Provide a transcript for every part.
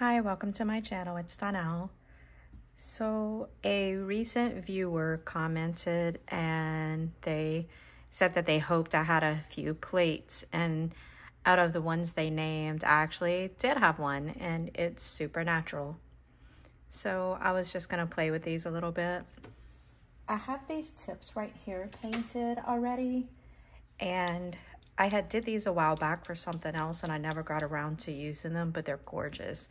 Hi, welcome to my channel. It's Donnell. So a recent viewer commented and they said that they hoped I had a few plates, and out of the ones they named, I actually did have one, and it's Supernatural. So I was just gonna play with these a little bit. I have these tips right here painted already, and I had did these a while back for something else and I never got around to using them, but they're gorgeous.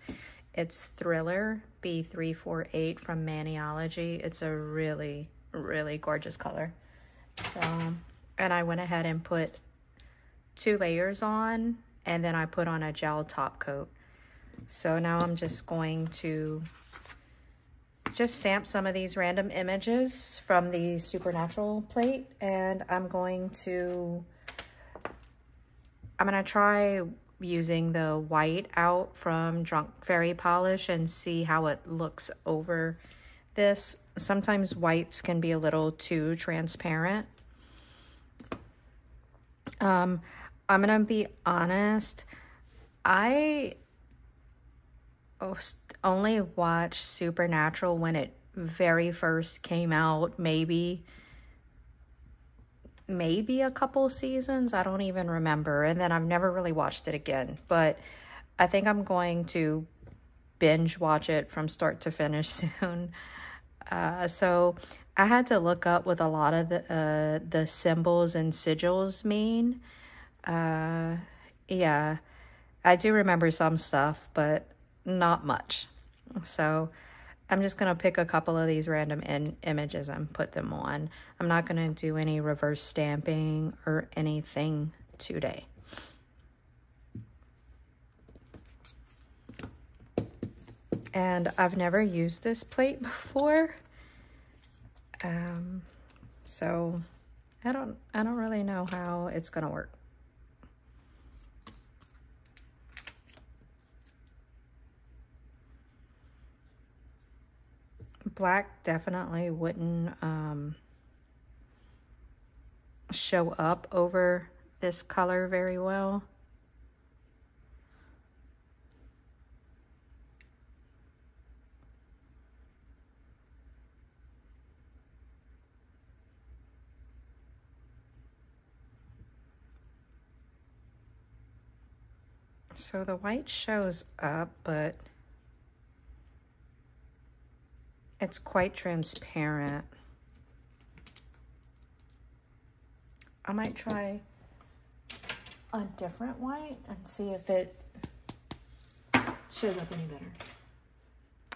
It's Thriller B348 from Maniology. It's a really, really gorgeous color. So, and I went ahead and put two layers on, and then I put on a gel top coat. So now I'm just going to just stamp some of these random images from the Supernatural plate, and I'm gonna try using the white out from Drunk Fairy Polish and see how it looks over this. Sometimes whites can be a little too transparent. I'm gonna be honest, I only watched Supernatural when it very first came out, maybe a couple seasons, I don't even remember, and then I've never really watched it again. But I think I'm going to binge watch it from start to finish soon. So I had to look up what a lot of the symbols and sigils mean. Yeah, I do remember some stuff, but not much. So I'm just going to pick a couple of these random images and put them on. I'm not going to do any reverse stamping or anything today. And I've never used this plate before. So I don't really know how it's going to work. Black definitely wouldn't show up over this color very well. So the white shows up, but it's quite transparent. I might try a different white and see if it shows up any better.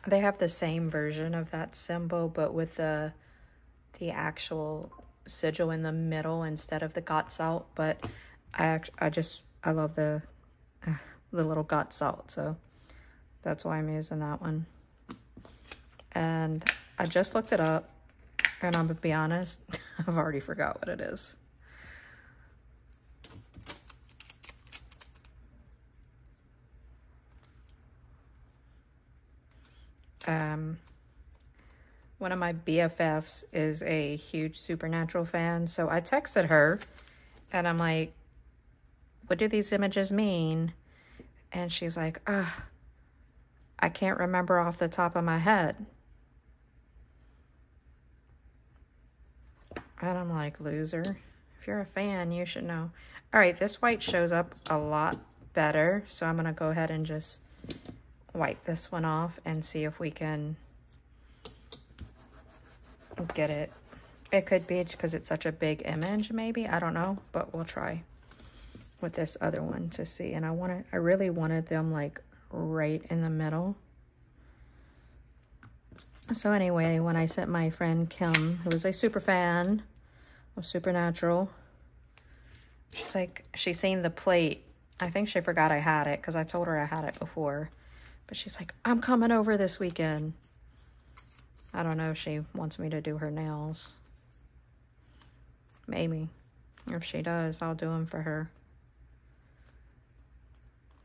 They have the same version of that symbol, but with the actual sigil in the middle instead of the Gott Salt. But I love the little Gott Salt, so that's why I'm using that one. And I just looked it up, and I'm gonna be honest, I've already forgot what it is. One of my BFFs is a huge Supernatural fan, so I texted her, and I'm like, what do these images mean? And she's like, I can't remember off the top of my head. And I'm like, loser. If you're a fan, you should know. All right, this white shows up a lot better. So I'm gonna go ahead and just wipe this one off and see if we can get it. It could be because it's such a big image, maybe. I don't know, but we'll try with this other one to see. And I really wanted them like right in the middle. So anyway, when I sent my friend Kim, who was a super fan of Supernatural, she's like, she's seen the plate. I think she forgot I had it because I told her I had it before. But she's like, I'm coming over this weekend. I don't know if she wants me to do her nails. Maybe. If she does, I'll do them for her.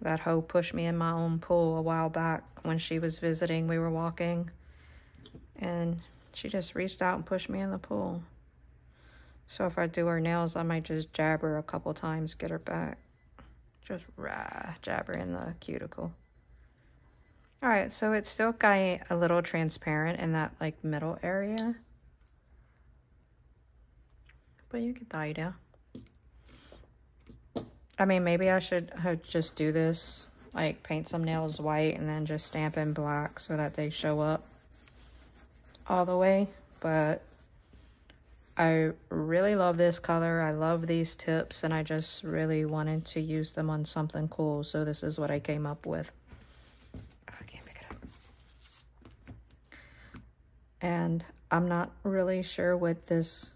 That hoe pushed me in my own pool a while back when she was visiting. We were walking, and she just reached out and pushed me in the pool. So if I do her nails, I might just jab her a couple times, get her back. Just jab her in the cuticle. All right, so it's still kind of a little transparent in that like middle area, but you get the idea. I mean, maybe I should just do this, like paint some nails white and then just stamp in black so that they show up all the way. But I really love this color. I love these tips, and I just really wanted to use them on something cool. So this is what I came up with. I can't pick it up. And I'm not really sure what this,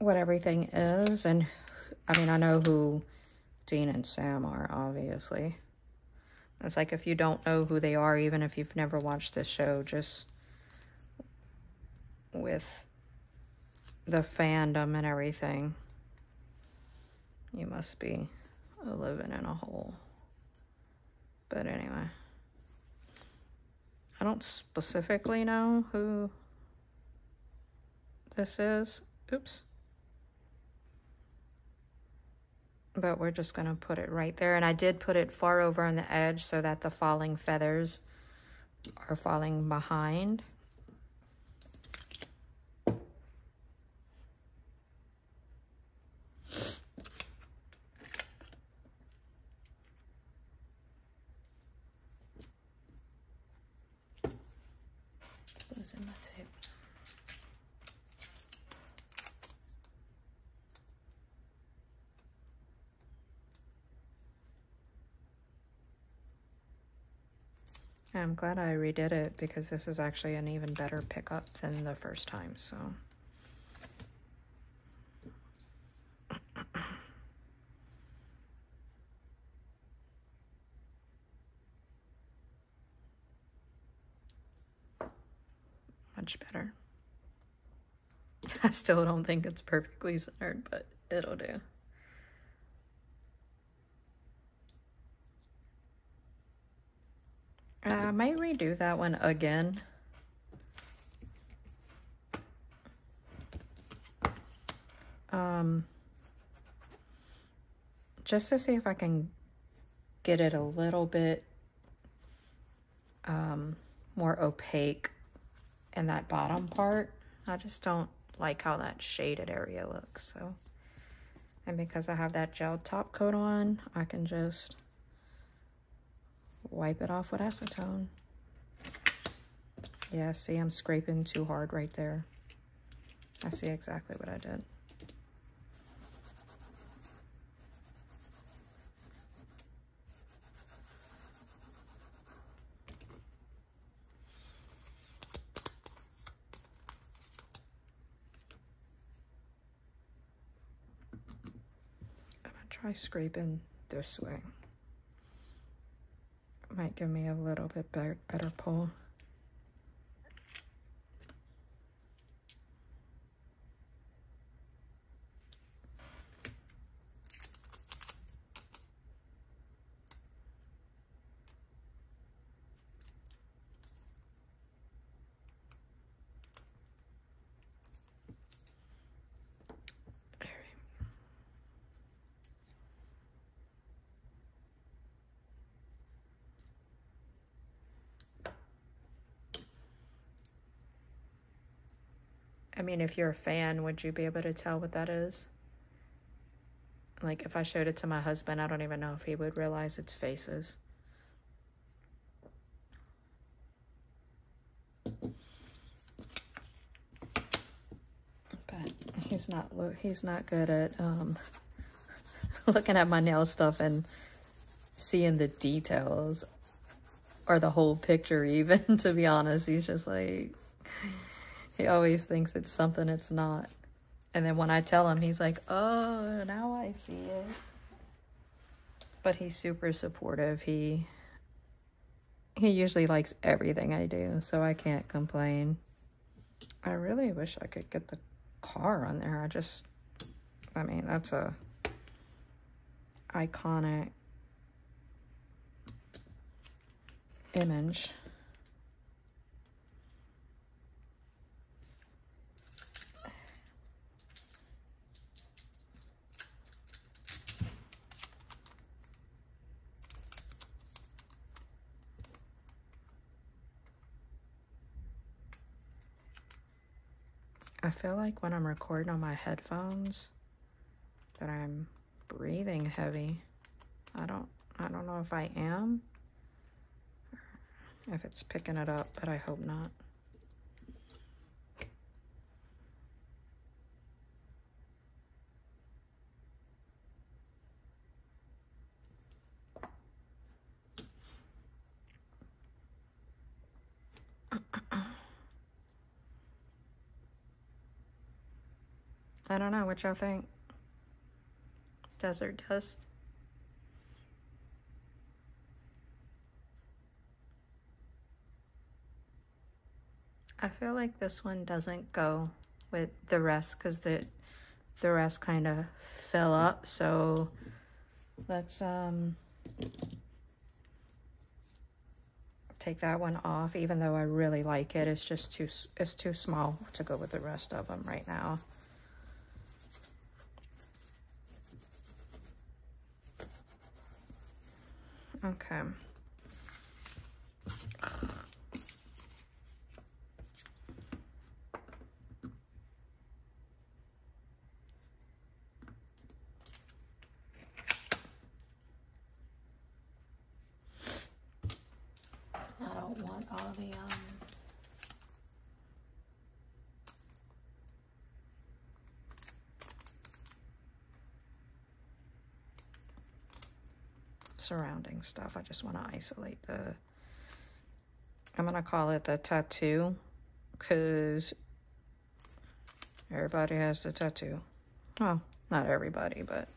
what everything is. And I mean, I know who Dean and Sam are, obviously. It's like, if you don't know who they are, even if you've never watched this show, just with the fandom and everything, you must be living in a hole. But anyway, I don't specifically know who this is. Oops. But we're just gonna put it right there. And I did put it far over on the edge so that the falling feathers are falling behind. Losing my tape. I'm glad I redid it, because this is actually an even better pickup than the first time, so. Much better. I still don't think it's perfectly centered, but it'll do. I might redo that one again. Just to see if I can get it a little bit more opaque in that bottom part. I just don't like how that shaded area looks, so. And because I have that gel top coat on, I can just wipe it off with acetone. Yeah, see, I'm scraping too hard right there. I see exactly what I did. I'm gonna try scraping this way. Might give me a little bit better pull. I mean, if you're a fan, would you be able to tell what that is? Like, if I showed it to my husband, I don't even know if he would realize it's faces. But he's not good at looking at my nail stuff and seeing the details or the whole picture even, to be honest. He's just like... He always thinks it's something it's not. And then when I tell him, he's like, oh, now I see it. But he's super supportive. He usually likes everything I do, so I can't complain. I really wish I could get the car on there. I mean, that's a iconic image. I feel like when I'm recording on my headphones that I'm breathing heavy. I don't know if I am, if it's picking it up, but I hope not. I don't know, what y'all think? Desert dust? I feel like this one doesn't go with the rest because the rest kind of fill up. So let's take that one off, even though I really like it. It's just it's too small to go with the rest of them right now. Okay. I don't want all the surrounding stuff. I just want to isolate the, I'm gonna call it the tattoo, because everybody has the tattoo. Well, not everybody, but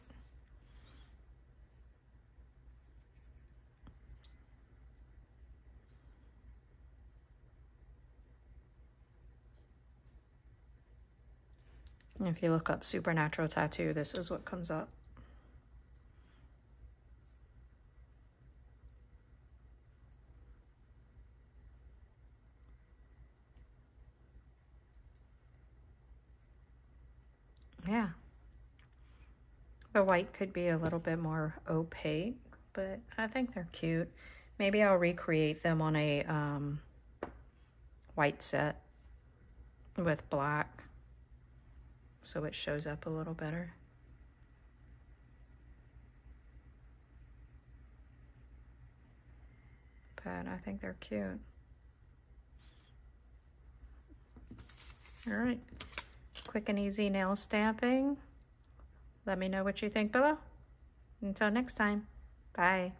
if you look up Supernatural tattoo, this is what comes up. Yeah, the white could be a little bit more opaque, but I think they're cute. Maybe I'll recreate them on a white set with black so it shows up a little better. But I think they're cute. All right. Quick and easy nail stamping. Let me know what you think below. Until next time, bye.